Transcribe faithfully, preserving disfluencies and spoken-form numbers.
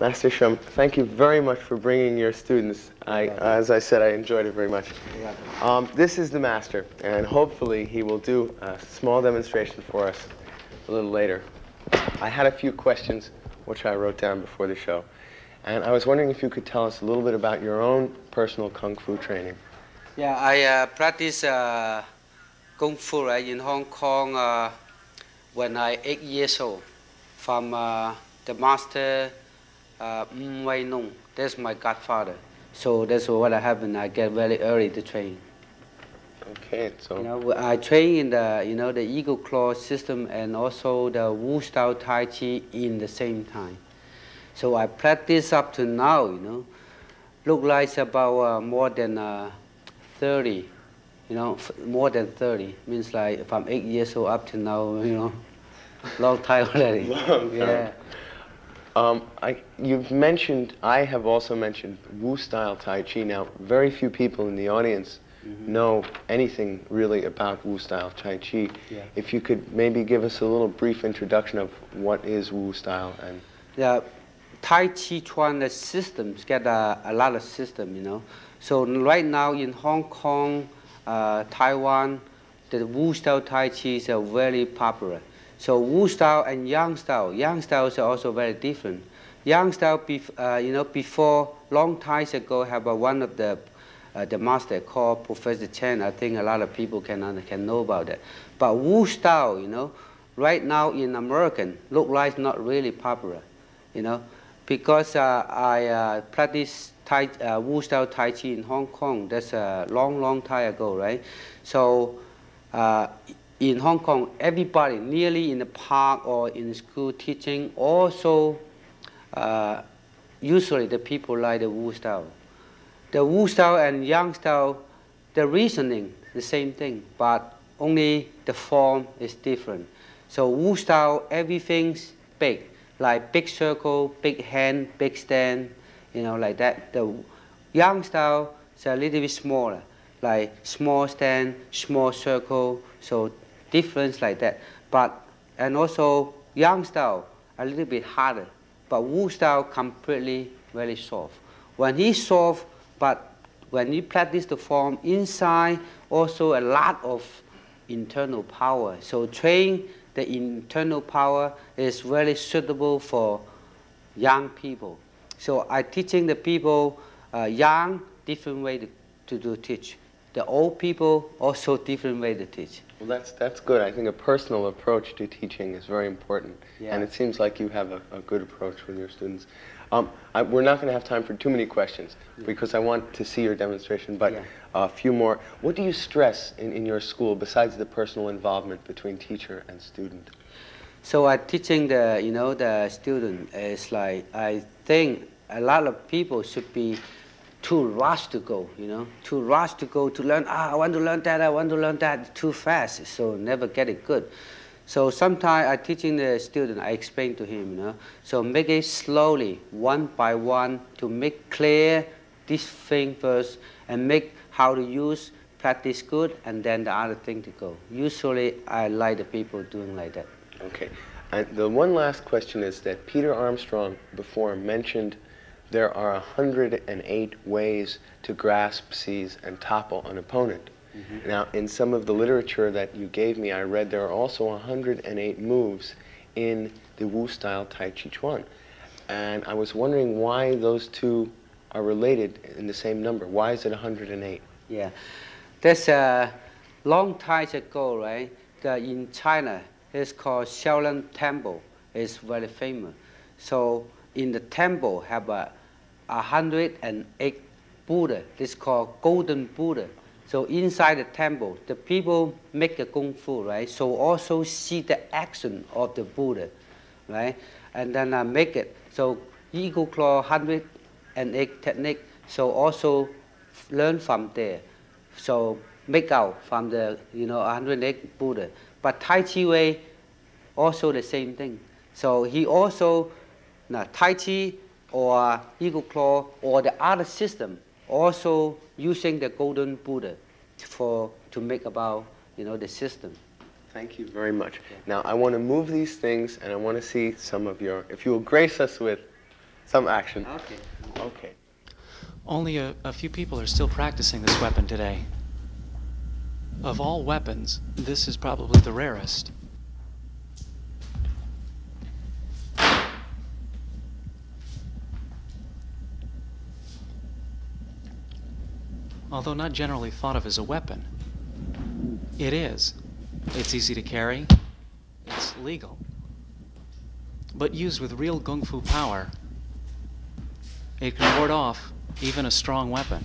Master Shum, thank you very much for bringing your students. I, as I said, I enjoyed it very much. Um, this is the master, and hopefully he will do a small demonstration for us a little later. I had a few questions, which I wrote down before the show. And I was wondering if you could tell us a little bit about your own personal Kung Fu training. Yeah, I uh, practiced uh, Kung Fu right, in Hong Kong uh, when I was eight years old from uh, the master Uh, mm, Wai Nung. That's my godfather. So that's what happened. I get very early to train. Okay, so you know, I train in the you know the Eagle Claw system and also the Wu style Tai Chi in the same time. So I practice up to now. You know, look like about uh, more than uh, thirty. You know, f more than thirty means like from eight years old up to now. You know, long time already. Long time. Yeah. Um, I, you've mentioned, I have also mentioned Wu style Tai Chi. Now, very few people in the audience mm-hmm. know anything really about Wu style Tai Chi. Yeah. If you could maybe give us a little brief introduction of what is Wu style and yeah, Tai Chi Chuan. The systems get a, a lot of system, you know. So right now in Hong Kong, uh, Taiwan, the Wu style Tai Chi is very popular. So Wu style and Yang style. Yang styles are also very different. Yang style, uh, you know, before long times ago, have uh, one of the uh, the master called Professor Chen. I think a lot of people can can know about that. But Wu style, you know, right now in American look like not really popular, you know, because uh, I uh, practice Tai uh, Wu style Tai Chi in Hong Kong. That's a long, long time ago, right? So. Uh, In Hong Kong, everybody nearly in the park or in school teaching also uh, usually the people like the Wu style. The Wu style and Yang style, the reasoning, the same thing, but only the form is different. So Wu style, everything's big, like big circle, big hand, big stand, you know, like that. The Yang style is a little bit smaller, like small stand, small circle, so difference like that. But, and also Yang style, a little bit harder. But Wu style, completely very soft. When he soft, but when you practice the form inside, also a lot of internal power. So train the internal power is very suitable for young people. So I teaching the people uh, Yang, different way to, to do teach. The old people, also different way to teach. Well, that's, that's good. I think a personal approach to teaching is very important. Yeah. And it seems like you have a, a good approach with your students. Um, I, we're not going to have time for too many questions yeah. because I want to see your demonstration, but yeah. a few more. What do you stress in, in your school besides the personal involvement between teacher and student? So I teaching the, you know, the student is like, I think a lot of people should be too rushed to go, you know, too rushed to go to learn, ah, I want to learn that, I want to learn that, too fast, so never get it good. So sometimes I teaching the student, I explain to him, you know, so make it slowly, one by one, to make clear this thing first, and make how to use, practice good, and then the other thing to go. Usually, I like the people doing like that. Okay, and the one last question is that Peter Armstrong before mentioned there are one hundred and eight ways to grasp, seize, and topple an opponent. Mm-hmm. Now, in some of the literature that you gave me, I read there are also one hundred and eight moves in the Wu style Tai Chi Chuan. And I was wondering why those two are related in the same number. Why is it one hundred and eight? Yeah. That's a uh, long time ago, right? The, in China, it's called Shaolin Temple. It's very famous. So in the temple have a one hundred and eight Buddha. This is called Golden Buddha. So inside the temple, the people make the Kung Fu, right? So also see the action of the Buddha, right? And then I make it. So Eagle Claw one hundred and eight technique. So also learn from there. So make out from the, you know, one hundred and eight Buddha. But Tai Chi way, also the same thing. So he also, now, Tai Chi or Eagle Claw or the other system also using the Golden Buddha for, to make about, you know, the system. Thank you very much. Yeah. Now, I want to move these things and I want to see some of your, if you will grace us with some action. Okay. Okay. Only a, a few people are still practicing this weapon today. Of all weapons, this is probably the rarest. Although not generally thought of as a weapon, it is. It's easy to carry, it's legal, but used with real kung fu power, it can ward off even a strong weapon.